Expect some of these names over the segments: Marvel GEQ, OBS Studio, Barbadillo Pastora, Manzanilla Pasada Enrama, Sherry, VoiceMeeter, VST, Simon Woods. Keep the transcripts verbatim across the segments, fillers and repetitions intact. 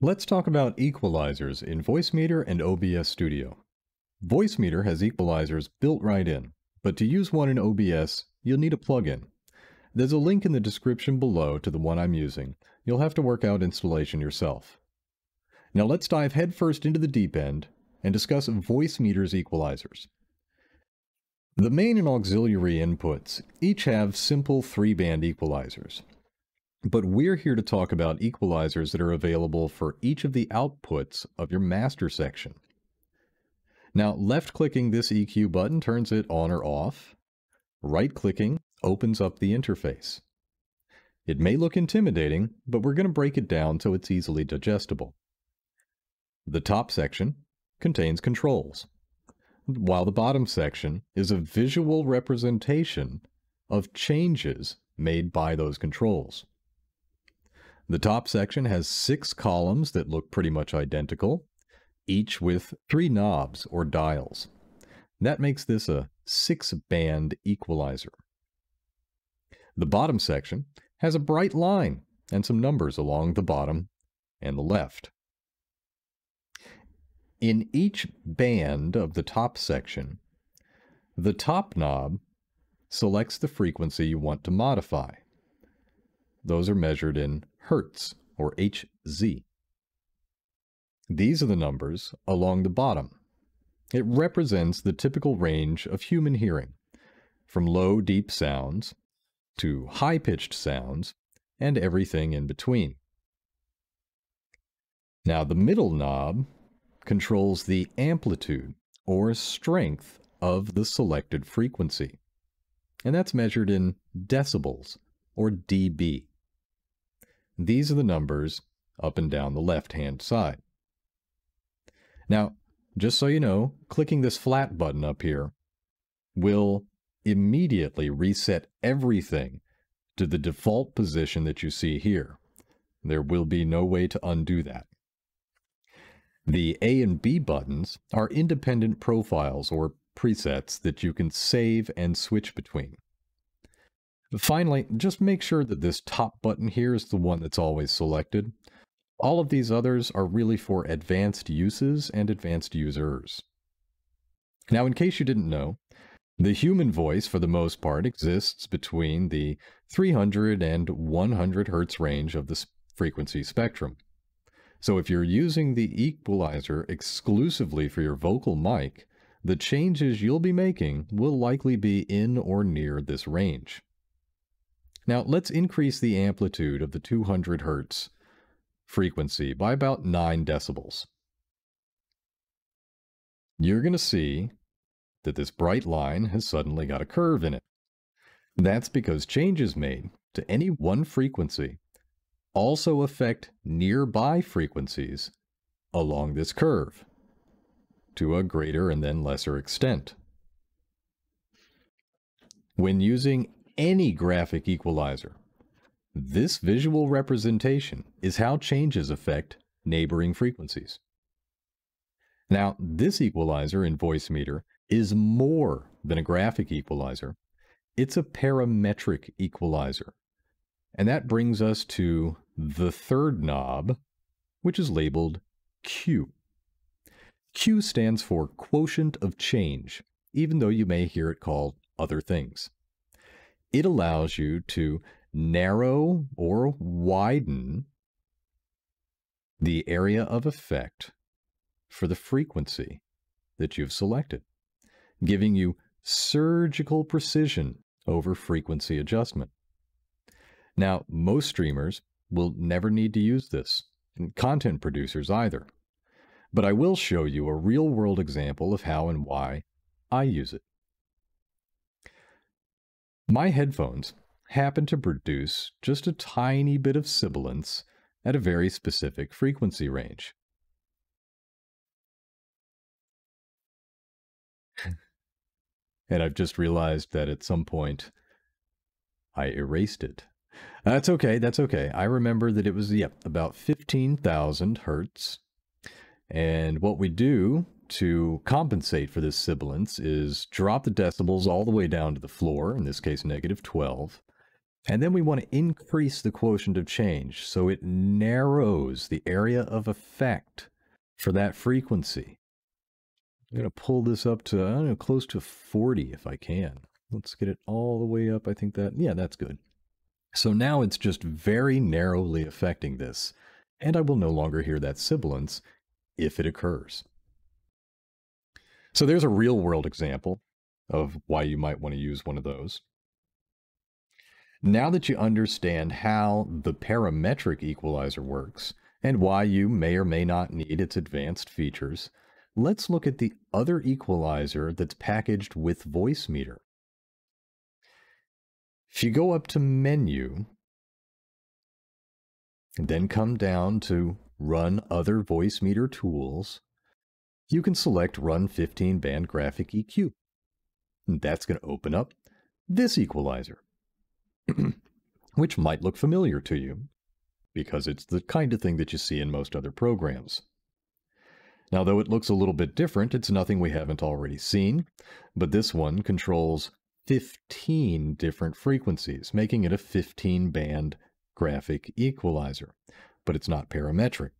Let's talk about equalizers in VoiceMeeter and O B S Studio. VoiceMeeter has equalizers built right in, but to use one in O B S, you'll need a plugin. There's a link in the description below to the one I'm using. You'll have to work out installation yourself. Now let's dive headfirst into the deep end and discuss VoiceMeeter's equalizers. The main and auxiliary inputs each have simple three-band equalizers. But we're here to talk about equalizers that are available for each of the outputs of your master section. Now, left-clicking this E Q button turns it on or off. Right-clicking opens up the interface. It may look intimidating, but we're going to break it down so it's easily digestible. The top section contains controls, while the bottom section is a visual representation of changes made by those controls. The top section has six columns that look pretty much identical, each with three knobs or dials. That makes this a six-band equalizer. The bottom section has a bright line and some numbers along the bottom and the left. In each band of the top section, the top knob selects the frequency you want to modify. Those are measured in hertz, or H Z. These are the numbers along the bottom. It represents the typical range of human hearing, from low, deep sounds to high-pitched sounds, and everything in between. Now, the middle knob controls the amplitude, or strength, of the selected frequency, and that's measured in decibels, or D B. These are the numbers up and down the left-hand side. Now, just so you know, clicking this flat button up here will immediately reset everything to the default position that you see here. There will be no way to undo that. The A and B buttons are independent profiles or presets that you can save and switch between. Finally, just make sure that this top button here is the one that's always selected. All of these others are really for advanced uses and advanced users. Now, in case you didn't know, the human voice, for the most part, exists between the three hundred and one hundred hertz range of the frequency spectrum. So if you're using the equalizer exclusively for your vocal mic, the changes you'll be making will likely be in or near this range. Now, let's increase the amplitude of the two hundred hertz frequency by about nine decibels. You're going to see that this bright line has suddenly got a curve in it. That's because changes made to any one frequency also affect nearby frequencies along this curve to a greater and then lesser extent. When using any graphic equalizer, this visual representation is how changes affect neighboring frequencies. Now, this equalizer in VoiceMeeter is more than a graphic equalizer. It's a parametric equalizer. And that brings us to the third knob, which is labeled Q. Q stands for quotient of change, even though you may hear it called other things. It allows you to narrow or widen the area of effect for the frequency that you've selected, giving you surgical precision over frequency adjustment. Now, most streamers will never need to use this, and content producers either. But I will show you a real-world example of how and why I use it. My headphones happen to produce just a tiny bit of sibilance at a very specific frequency range. And I've just realized that at some point I erased it. That's okay, that's okay. I remember that it was, yep, about fifteen thousand hertz. And what we do to compensate for this sibilance is drop the decibels all the way down to the floor, in this case negative twelve, And then we want to increase the quotient of change so it narrows the area of effect for that frequency. I'm going to pull this up to, I don't know, close to forty if I can. Let's get it all the way up. I think that, yeah, that's good. So now it's just very narrowly affecting this, and I will no longer hear that sibilance if it occurs. So there's a real-world example of why you might want to use one of those. Now that you understand how the parametric equalizer works and why you may or may not need its advanced features, let's look at the other equalizer that's packaged with VoiceMeeter. If you go up to Menu, and then come down to Run Other VoiceMeeter Tools, you can select Run fifteen band Graphic E Q. And that's going to open up this equalizer, which might look familiar to you because it's the kind of thing that you see in most other programs. Now, though it looks a little bit different, it's nothing we haven't already seen, but this one controls fifteen different frequencies, making it a fifteen band graphic equalizer, but it's not parametric.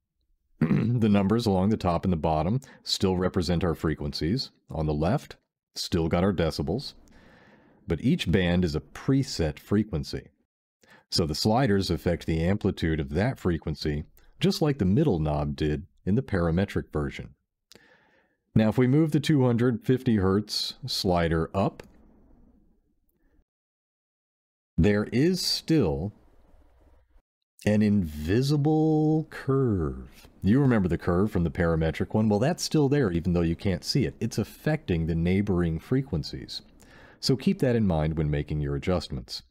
The numbers along the top and the bottom still represent our frequencies. On the left, still got our decibels. But each band is a preset frequency. So the sliders affect the amplitude of that frequency, just like the middle knob did in the parametric version. Now, if we move the two hundred fifty hertz slider up, there is still an invisible curve. You remember the curve from the parametric one? Well, that's still there, even though you can't see it. It's affecting the neighboring frequencies. So keep that in mind when making your adjustments.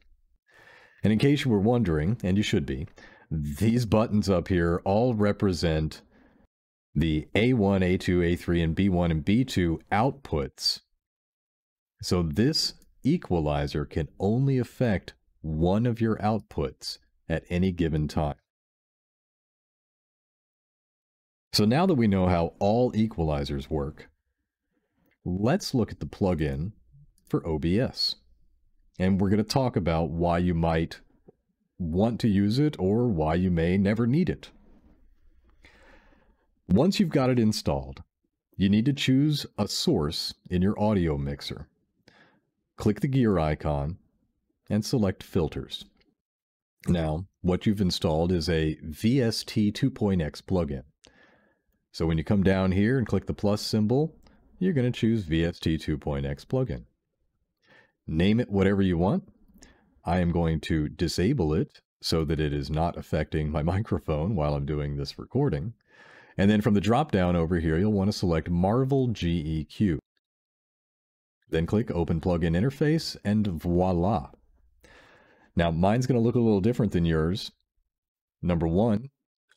And in case you were wondering, and you should be, these buttons up here all represent the A one, A two, A three, and B one and B two outputs. So this equalizer can only affect one of your outputs at any given time. So now that we know how all equalizers work, let's look at the plugin for O B S. And we're going to talk about why you might want to use it or why you may never need it. Once you've got it installed, you need to choose a source in your audio mixer. Click the gear icon and select Filters. Now, what you've installed is a V S T two point X plugin. So when you come down here and click the plus symbol, you're going to choose V S T two point X plugin. Name it whatever you want. I am going to disable it so that it is not affecting my microphone while I'm doing this recording. And then from the drop-down over here, you'll want to select Marvel G E Q. Then click Open Plugin Interface, and voila. Now, mine's going to look a little different than yours. Number one,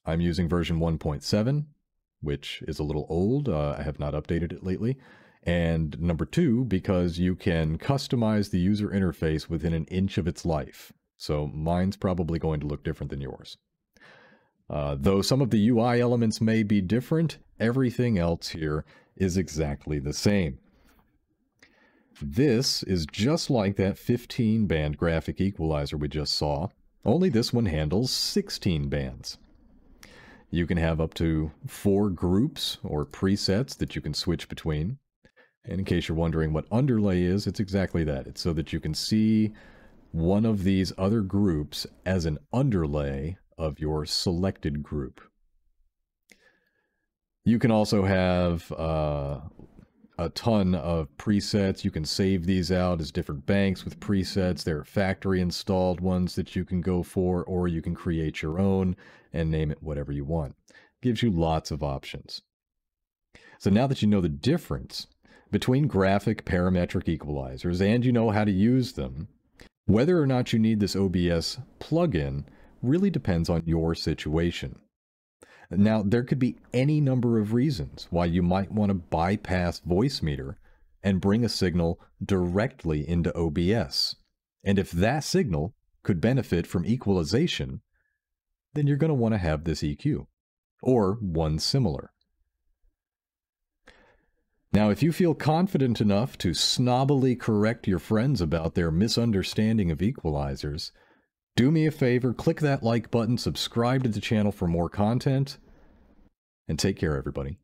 I'm using version one point seven, which is a little old. Uh, I have not updated it lately. And number two, because you can customize the user interface within an inch of its life. So mine's probably going to look different than yours. Uh, though some of the U I elements may be different, everything else here is exactly the same. This is just like that fifteen band graphic equalizer we just saw, only this one handles sixteen bands. You can have up to four groups or presets that you can switch between. And in case you're wondering what underlay is, it's exactly that. It's so that you can see one of these other groups as an underlay of your selected group. You can also have uh, a ton of presets. You can save these out as different banks with presets. There are factory installed ones that you can go for, or you can create your own and name it whatever you want. It gives you lots of options. So now that you know the difference between graphic parametric equalizers and you know how to use them, whether or not you need this O B S plugin really depends on your situation. Now, there could be any number of reasons why you might want to bypass VoiceMeeter and bring a signal directly into O B S. And if that signal could benefit from equalization, then you're going to want to have this E Q or one similar. Now, if you feel confident enough to snobbily correct your friends about their misunderstanding of equalizers, Do me a favor, click that like button, subscribe to the channel for more content, and take care, everybody.